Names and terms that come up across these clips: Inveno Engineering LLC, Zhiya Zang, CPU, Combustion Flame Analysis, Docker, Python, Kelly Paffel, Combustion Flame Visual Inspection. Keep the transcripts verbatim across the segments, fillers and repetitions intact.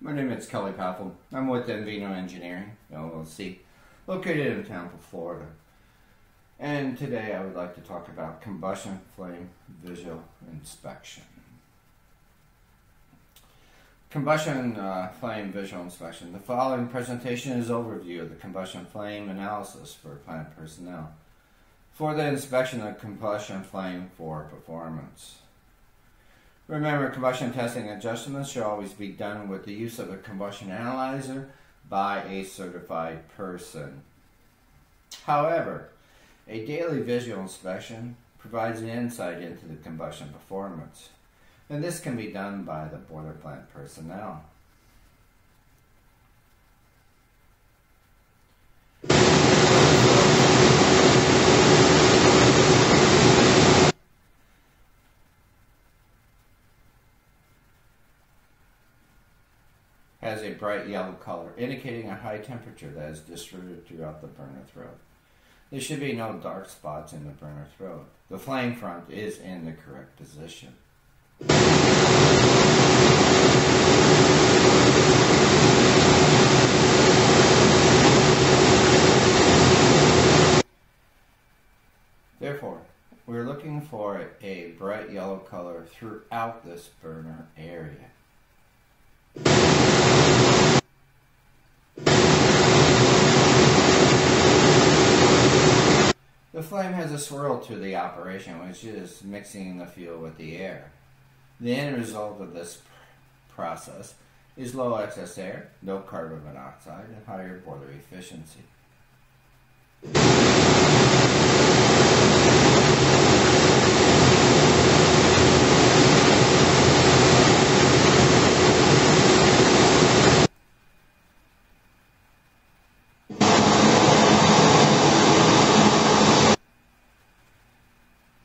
My name is Kelly Paffel. I'm with Inveno Engineering L L C, located in Tampa, Florida. And today I would like to talk about combustion flame visual inspection. Combustion uh, flame visual inspection. The following presentation is an overview of the combustion flame analysis for plant personnel for the inspection of combustion flame for performance. Remember, combustion testing adjustments should always be done with the use of a combustion analyzer by a certified person. However, a daily visual inspection provides an insight into the combustion performance, and this can be done by the boiler plant personnel. Has a bright yellow color, indicating a high temperature that is distributed throughout the burner throat. There should be no dark spots in the burner throat. The flame front is in the correct position. Therefore, we're looking for a bright yellow color throughout this burner area. The flame has a swirl to the operation, which is mixing the fuel with the air. The end result of this process is low excess air, no carbon monoxide, and higher boiler efficiency.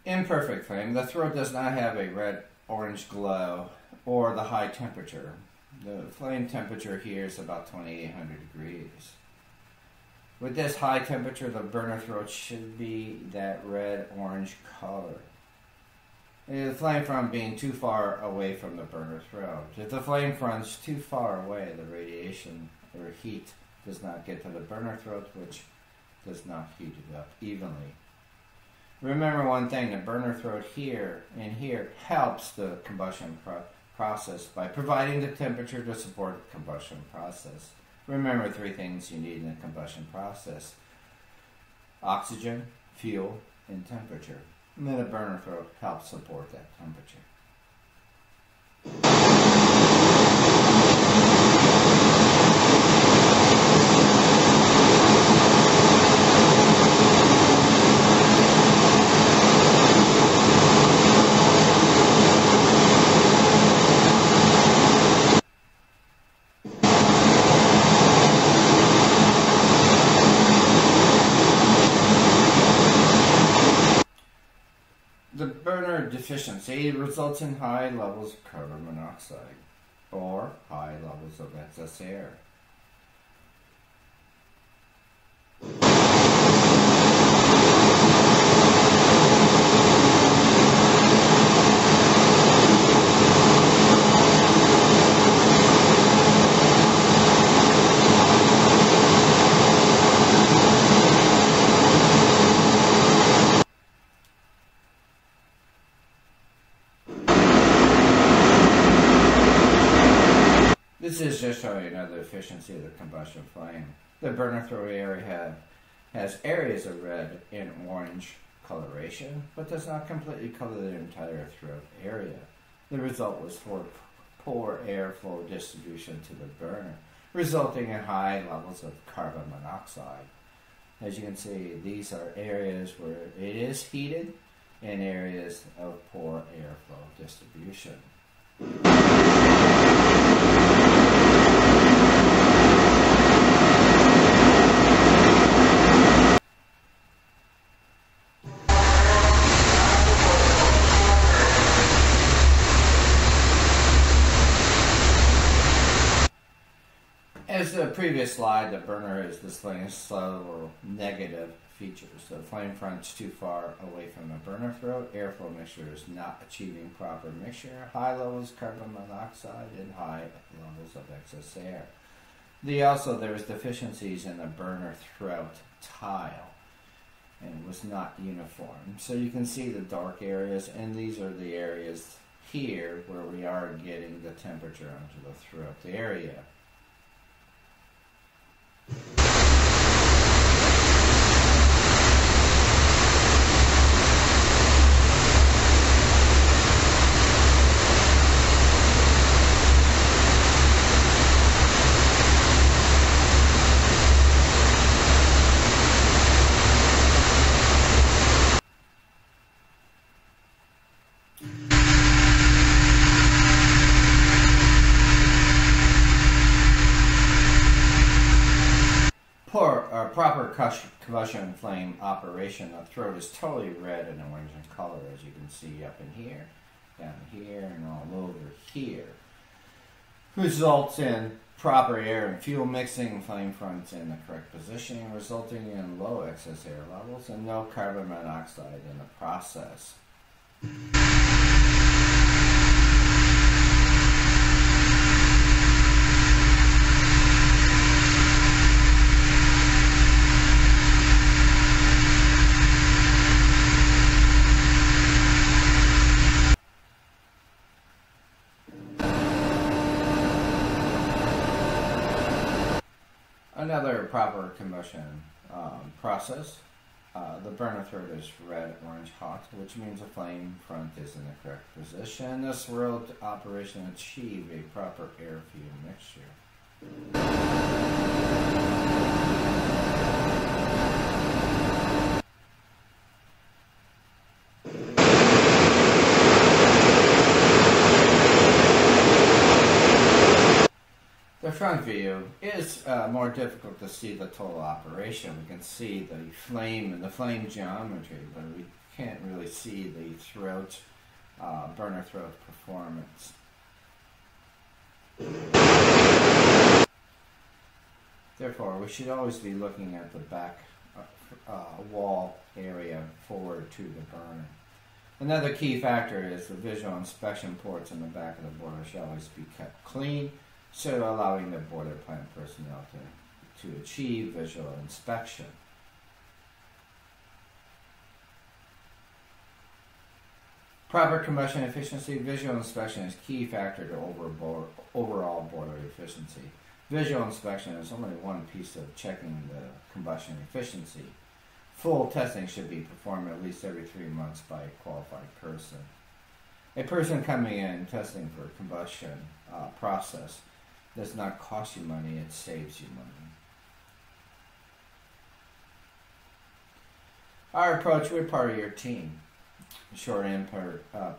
Imperfect flame. The throat does not have a red-orange glow or the high temperature. The flame temperature here is about twenty-eight hundred degrees. With this high temperature, the burner throat should be that red-orange color. The flame front being too far away from the burner throat. If the flame front is too far away, the radiation or heat does not get to the burner throat, which does not heat it up evenly. Remember one thing, the burner throat here and here helps the combustion pro process by providing the temperature to support the combustion process. Remember three things you need in the combustion process: oxygen, fuel, and temperature. And then the burner throat helps support that temperature. The burner deficiency results in high levels of carbon monoxide or high levels of excess air. This is just showing you another efficiency of the combustion flame. The burner throat area has areas of red and orange coloration, but does not completely cover the entire throat area. The result was for poor airflow distribution to the burner, resulting in high levels of carbon monoxide. As you can see, these are areas where it is heated and areas of poor airflow distribution. As the previous slide, the burner is displaying slow or negative features. The flame front's too far away from the burner throat, airflow mixture is not achieving proper mixture, high levels of carbon monoxide, and high levels of excess air. The, also, there was deficiencies in the burner throat tile, and it was not uniform. So you can see the dark areas, and these are the areas here where we are getting the temperature onto the throat area. Proper combustion flame operation, the throat is totally red and orange in color, as you can see up in here, down here, and all over here. Results in proper air and fuel mixing, flame fronts in the correct positioning, resulting in low excess air levels and no carbon monoxide in the process. Another proper combustion um, process, uh, the burner throat is red, orange, hot, which means the flame front is in the correct position. This throat operation achieves a proper air-fuel mixture. The front view is uh, more difficult to see the total operation. We can see the flame and the flame geometry, but we can't really see the throat, uh, burner throat performance. Therefore, we should always be looking at the back uh, wall area forward to the burner. Another key factor is the visual inspection ports in the back of the boiler should always be kept clean, so allowing the boiler plant personnel to, to achieve visual inspection. Proper combustion efficiency. Visual inspection is a key factor to over, overall boiler efficiency. Visual inspection is only one piece of checking the combustion efficiency. Full testing should be performed at least every three months by a qualified person. A person coming in testing for combustion uh, process does not cost you money, it saves you money. Our approach, we're part of your team. Short impact, uh,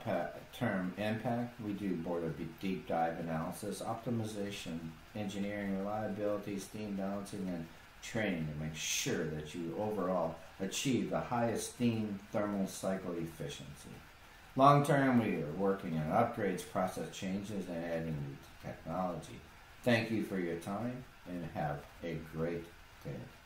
term impact, we do boiler deep dive analysis, optimization, engineering, reliability, steam balancing, and training to make sure that you overall achieve the highest steam thermal cycle efficiency. Long term, we are working on upgrades, process changes, and adding new technology. Thank you for your time, and have a great day.